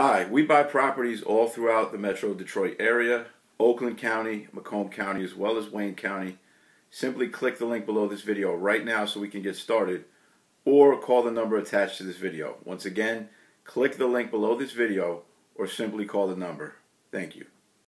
Hi, we buy properties all throughout the Metro Detroit area, Oakland County, Macomb County, as well as Wayne County. Simply click the link below this video right now so we can get started, or call the number attached to this video. Once again, click the link below this video or simply call the number. Thank you.